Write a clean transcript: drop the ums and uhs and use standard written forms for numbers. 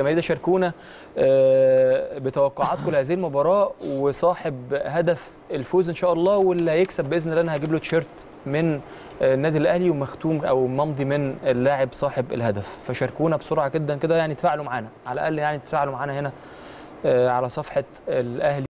جماهير شاركونا بتوقعات كل هذه المباراه وصاحب هدف الفوز ان شاء الله، واللي هيكسب باذن الله انا هجيب له تيشيرت من النادي الاهلي ومختوم او ممضي من اللاعب صاحب الهدف. فشاركونا بسرعه جدا كده، يعني تفاعلوا معانا على الاقل، يعني تفاعلوا معانا هنا على صفحه الاهلي.